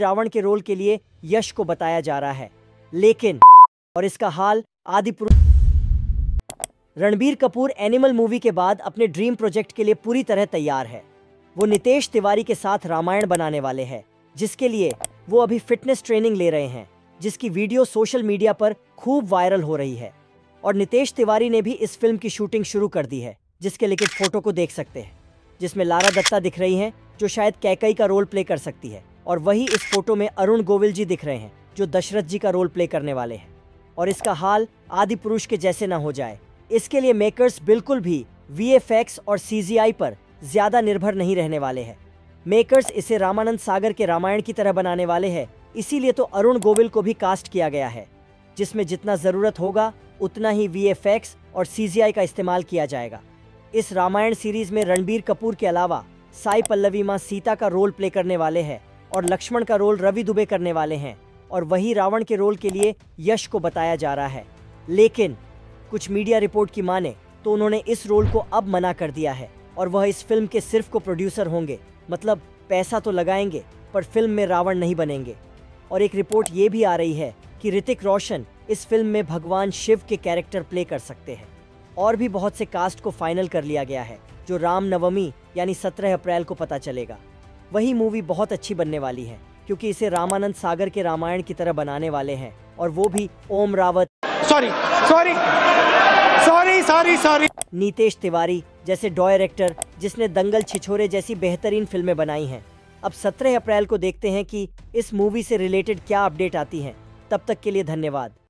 रावण के रोल के लिए यश को बताया जा रहा है, लेकिन और इसका हाल आदि पुरुष। रणबीर कपूर एनिमल मूवी के बाद अपने ड्रीम प्रोजेक्ट के लिए पूरी तरह तैयार है। वो नितेश तिवारी के साथ रामायण बनाने वाले हैं, जिसके लिए वो अभी फिटनेस ट्रेनिंग ले रहे हैं, जिसकी वीडियो सोशल मीडिया पर खूब वायरल हो रही है। और नितेश तिवारी ने भी इस फिल्म की शूटिंग शुरू कर दी है, जिसके लिंक फोटो को देख सकते हैं, जिसमें लारा दत्ता दिख रही हैं, जो शायद कैकई का रोल प्ले कर सकती है। और वही इस फोटो में अरुण गोविल जी दिख रहे हैं, जो दशरथ जी का रोल प्ले करने वाले हैं। और इसका हाल आदि पुरुष के जैसे ना हो जाए, इसके लिए मेकर्स बिल्कुल भी VFX और CGI पर ज्यादा निर्भर नहीं रहने वाले हैं। मेकर्स इसे रामानंद सागर के रामायण की तरह बनाने वाले हैं, इसीलिए तो अरुण गोविल को भी कास्ट किया गया है, जिसमें जितना ज़रूरत होगा उतना ही VFX और CGI का इस्तेमाल किया जाएगा। इस रामायण सीरीज़ में रणबीर कपूर के अलावा साई पल्लवी माँ सीता का रोल प्ले करने वाले हैं और लक्ष्मण का रोल रवि दुबे करने वाले हैं। और वही रावण के रोल के लिए यश को बताया जा रहा है, लेकिन कुछ मीडिया रिपोर्ट की माने तो उन्होंने इस रोल को अब मना कर दिया है और वह इस फिल्म के सिर्फ को प्रोड्यूसर होंगे। मतलब पैसा तो लगाएंगे पर फिल्म में रावण नहीं बनेंगे। और एक रिपोर्ट ये भी आ रही है कि ऋतिक रोशन इस फिल्म में भगवान शिव के कैरेक्टर प्ले कर सकते हैं। और भी बहुत से कास्ट को फाइनल कर लिया गया है, जो रामनवमी यानी 17 अप्रैल को पता चलेगा। वही मूवी बहुत अच्छी बनने वाली है, क्योंकि इसे रामानंद सागर के रामायण की तरह बनाने वाले हैं, और वो भी ओम रावत सॉरी नीतेश तिवारी जैसे डायरेक्टर, जिसने दंगल, छिछोरे जैसी बेहतरीन फिल्में बनाई हैं। अब 17 अप्रैल को देखते हैं कि इस मूवी से रिलेटेड क्या अपडेट आती हैं। तब तक के लिए धन्यवाद।